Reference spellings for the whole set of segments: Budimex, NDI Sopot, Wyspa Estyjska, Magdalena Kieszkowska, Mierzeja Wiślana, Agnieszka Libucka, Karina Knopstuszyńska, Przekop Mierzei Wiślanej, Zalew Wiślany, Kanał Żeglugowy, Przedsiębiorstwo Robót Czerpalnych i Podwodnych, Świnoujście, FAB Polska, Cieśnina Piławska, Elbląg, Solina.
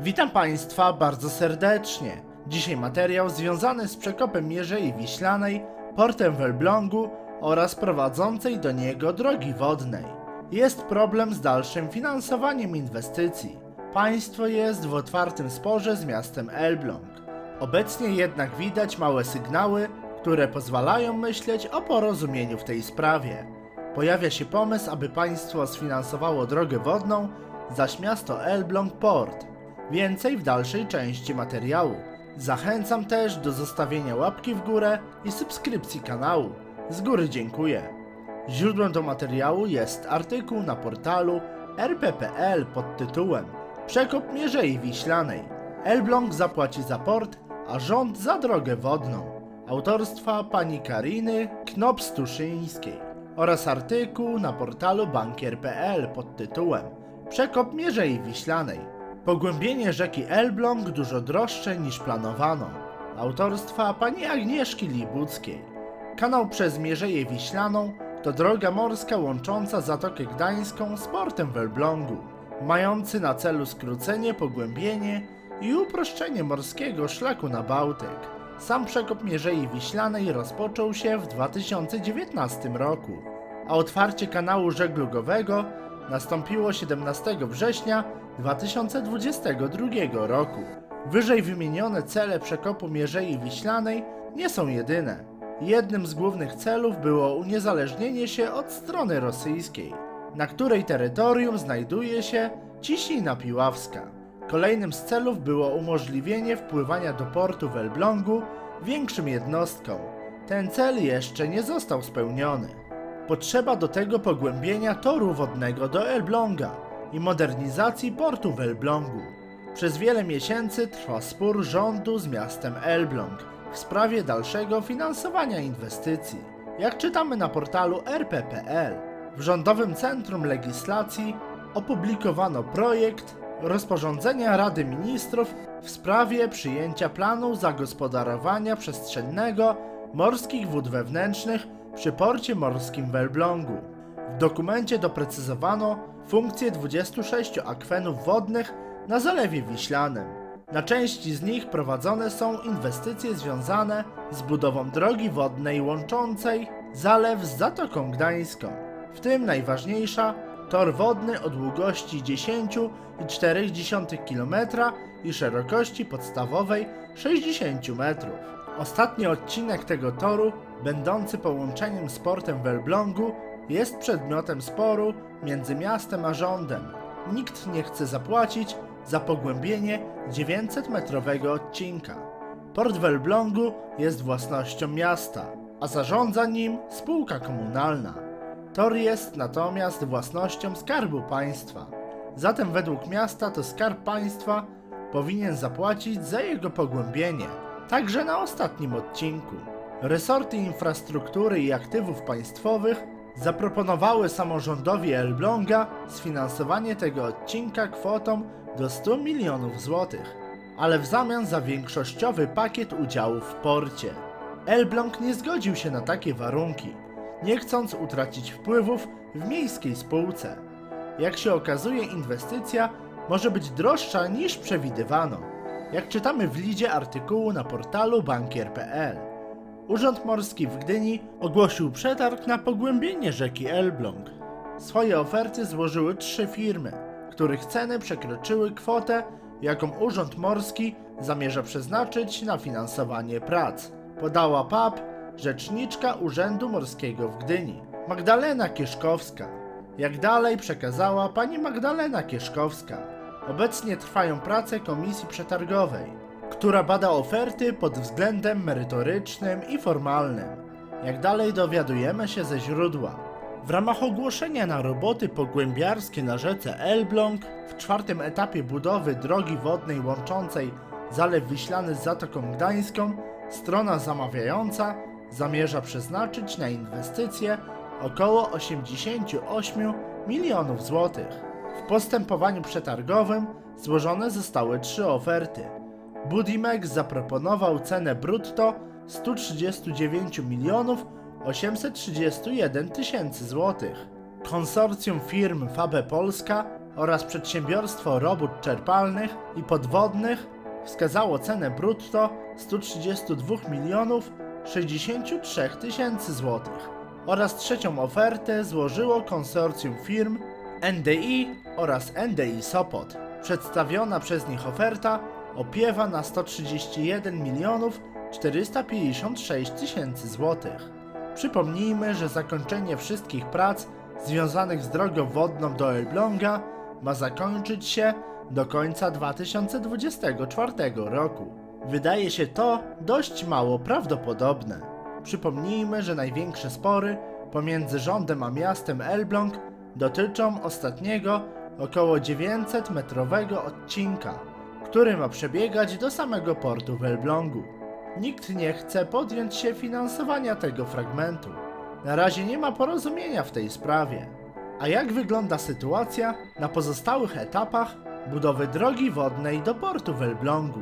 Witam Państwa bardzo serdecznie. Dzisiaj materiał związany z przekopem Mierzei Wiślanej, portem w Elblągu oraz prowadzącej do niego drogi wodnej. Jest problem z dalszym finansowaniem inwestycji. Państwo jest w otwartym sporze z miastem Elbląg. Obecnie jednak widać małe sygnały, które pozwalają myśleć o porozumieniu w tej sprawie. Pojawia się pomysł, aby państwo sfinansowało drogę wodną, zaś miasto Elbląg port. Więcej w dalszej części materiału. Zachęcam też do zostawienia łapki w górę i subskrypcji kanału. Z góry dziękuję. Źródłem do materiału jest artykuł na portalu rp.pl pod tytułem Przekop Mierzei Wiślanej. Elbląg zapłaci za port, a rząd za drogę wodną. Autorstwa pani Kariny Knopstuszyńskiej oraz artykuł na portalu bankier.pl pod tytułem Przekop Mierzei Wiślanej. Pogłębienie rzeki Elbląg dużo droższe niż planowano. Autorstwa pani Agnieszki Libuckiej. Kanał przez Mierzeję Wiślaną to droga morska łącząca Zatokę Gdańską z portem w Elblągu, mający na celu skrócenie, pogłębienie i uproszczenie morskiego szlaku na Bałtyk. Sam przekop Mierzei Wiślanej rozpoczął się w 2019 roku, a otwarcie kanału żeglugowego nastąpiło 17 września 2022 roku. Wyżej wymienione cele przekopu Mierzei Wiślanej nie są jedyne. Jednym z głównych celów było uniezależnienie się od strony rosyjskiej, na której terytorium znajduje się Cieśnina Piławska. Kolejnym z celów było umożliwienie wpływania do portu w Elblągu większym jednostkom. Ten cel jeszcze nie został spełniony. Potrzeba do tego pogłębienia toru wodnego do Elbląga i modernizacji portu w Elblągu. Przez wiele miesięcy trwa spór rządu z miastem Elbląg w sprawie dalszego finansowania inwestycji. Jak czytamy na portalu rp.pl, w Rządowym Centrum Legislacji opublikowano projekt rozporządzenia Rady Ministrów w sprawie przyjęcia planu zagospodarowania przestrzennego morskich wód wewnętrznych przy porcie morskim w Elblągu. W dokumencie doprecyzowano funkcję 26 akwenów wodnych na Zalewie Wiślanym. Na części z nich prowadzone są inwestycje związane z budową drogi wodnej łączącej zalew z Zatoką Gdańską, w tym najważniejsza tor wodny o długości 10,4 km i szerokości podstawowej 60 metrów. Ostatni odcinek tego toru, będący połączeniem z portem w Elblągu, jest przedmiotem sporu między miastem a rządem. Nikt nie chce zapłacić za pogłębienie 900-metrowego odcinka. Port w Elblągu jest własnością miasta, a zarządza nim spółka komunalna. Tor jest natomiast własnością Skarbu Państwa. Zatem według miasta to Skarb Państwa powinien zapłacić za jego pogłębienie, także na ostatnim odcinku. Resorty infrastruktury i aktywów państwowych zaproponowały samorządowi Elbląga sfinansowanie tego odcinka kwotą do 100 milionów złotych, ale w zamian za większościowy pakiet udziałów w porcie. Elbląg nie zgodził się na takie warunki, nie chcąc utracić wpływów w miejskiej spółce. Jak się okazuje, inwestycja może być droższa niż przewidywano, jak czytamy w lidzie artykułu na portalu bankier.pl. Urząd Morski w Gdyni ogłosił przetarg na pogłębienie rzeki Elbląg. Swoje oferty złożyły 3 firmy, których ceny przekroczyły kwotę, jaką Urząd Morski zamierza przeznaczyć na finansowanie prac, podała PAP, rzeczniczka Urzędu Morskiego w Gdyni, Magdalena Kieszkowska. Jak dalej przekazała pani Magdalena Kieszkowska. Obecnie trwają prace komisji przetargowej, która bada oferty pod względem merytorycznym i formalnym. Jak dalej dowiadujemy się ze źródła. W ramach ogłoszenia na roboty pogłębiarskie na rzece Elbląg w 4. etapie budowy drogi wodnej łączącej Zalew Wiślany z Zatoką Gdańską strona zamawiająca zamierza przeznaczyć na inwestycje około 88 milionów złotych. W postępowaniu przetargowym złożone zostały 3 oferty. Budimex zaproponował cenę brutto 139 milionów 831 tysięcy złotych. Konsorcjum firm FAB Polska oraz Przedsiębiorstwo Robót Czerpalnych i Podwodnych wskazało cenę brutto 132 milionów 63 tysięcy złotych oraz trzecią ofertę złożyło konsorcjum firm NDI oraz NDI Sopot. Przedstawiona przez nich oferta opiewa na 131 milionów 456 tysięcy złotych. Przypomnijmy, że zakończenie wszystkich prac związanych z drogą wodną do Elbląga ma zakończyć się do końca 2024 roku. Wydaje się to dość mało prawdopodobne. Przypomnijmy, że największe spory pomiędzy rządem a miastem Elbląg dotyczą ostatniego około 900-metrowego odcinka, który ma przebiegać do samego portu w Elblągu. Nikt nie chce podjąć się finansowania tego fragmentu. Na razie nie ma porozumienia w tej sprawie. A jak wygląda sytuacja na pozostałych etapach budowy drogi wodnej do portu w Elblągu?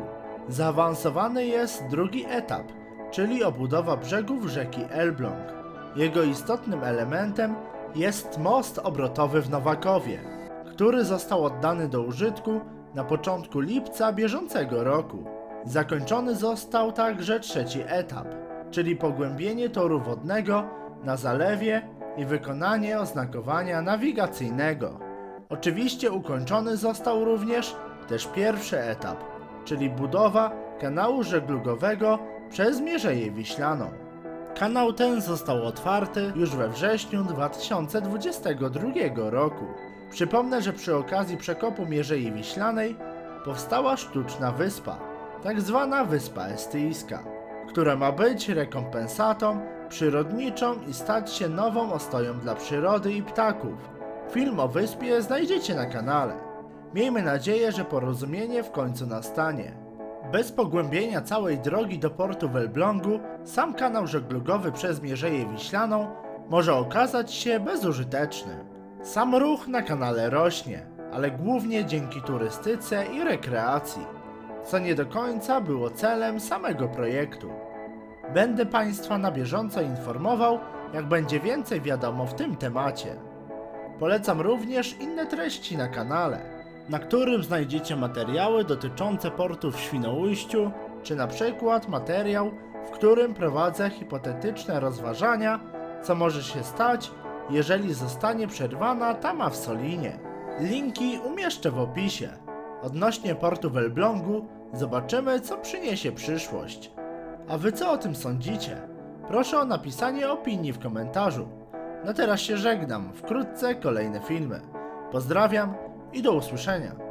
Zaawansowany jest drugi etap, czyli obudowa brzegów rzeki Elbląg. Jego istotnym elementem jest most obrotowy w Nowakowie, który został oddany do użytku na początku lipca bieżącego roku. Zakończony został także trzeci etap, czyli pogłębienie toru wodnego na zalewie i wykonanie oznakowania nawigacyjnego. Oczywiście ukończony został również pierwszy etap, czyli budowa kanału żeglugowego przez Mierzeję Wiślaną. Kanał ten został otwarty już we wrześniu 2022 roku. Przypomnę, że przy okazji przekopu Mierzei Wiślanej powstała sztuczna wyspa, tak zwana Wyspa Estyjska, która ma być rekompensatą przyrodniczą i stać się nową ostoją dla przyrody i ptaków. Film o wyspie znajdziecie na kanale. Miejmy nadzieję, że porozumienie w końcu nastanie. Bez pogłębienia całej drogi do portu w Elblągu, sam kanał żeglugowy przez Mierzeję Wiślaną może okazać się bezużyteczny. Sam ruch na kanale rośnie, ale głównie dzięki turystyce i rekreacji, co nie do końca było celem samego projektu. Będę Państwa na bieżąco informował, jak będzie więcej wiadomo w tym temacie. Polecam również inne treści na kanale, na którym znajdziecie materiały dotyczące portu w Świnoujściu, czy na przykład materiał, w którym prowadzę hipotetyczne rozważania, co może się stać, jeżeli zostanie przerwana tama w Solinie. Linki umieszczę w opisie. Odnośnie portu w Elblągu zobaczymy, co przyniesie przyszłość. A Wy co o tym sądzicie? Proszę o napisanie opinii w komentarzu. Na teraz się żegnam, wkrótce kolejne filmy. Pozdrawiam i do usłyszenia.